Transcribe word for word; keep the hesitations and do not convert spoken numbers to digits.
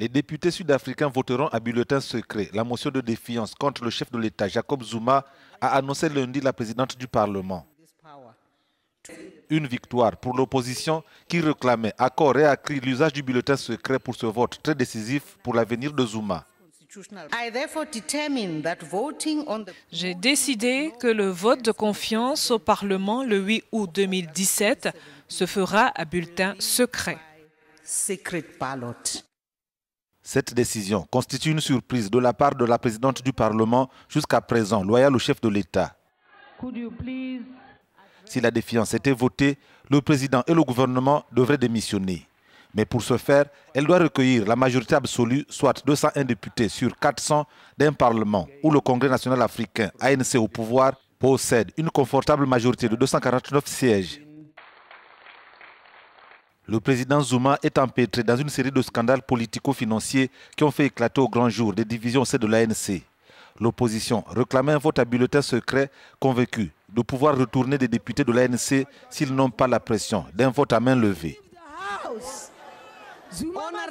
Les députés sud-africains voteront à bulletin secret la motion de défiance contre le chef de l'État, Jacob Zuma, a annoncé lundi la présidente du Parlement. Une victoire pour l'opposition qui réclamait à corps et à cri l'usage du bulletin secret pour ce vote très décisif pour l'avenir de Zuma. J'ai décidé que le vote de confiance au Parlement le huit août deux mille dix-sept se fera à bulletin secret. Cette décision constitue une surprise de la part de la présidente du Parlement, jusqu'à présent loyale au chef de l'État. Si la défiance était votée, le président et le gouvernement devraient démissionner. Mais pour ce faire, elle doit recueillir la majorité absolue, soit deux cent un députés sur quatre cents d'un Parlement où le Congrès national africain, A N C au pouvoir, possède une confortable majorité de deux cent quarante-neuf sièges. Le président Zuma est empêtré dans une série de scandales politico-financiers qui ont fait éclater au grand jour des divisions au sein de l'A N C. L'opposition réclamait un vote à bulletin secret, convaincue de pouvoir retourner des députés de l'A N C s'ils n'ont pas la pression d'un vote à main levée. Zuma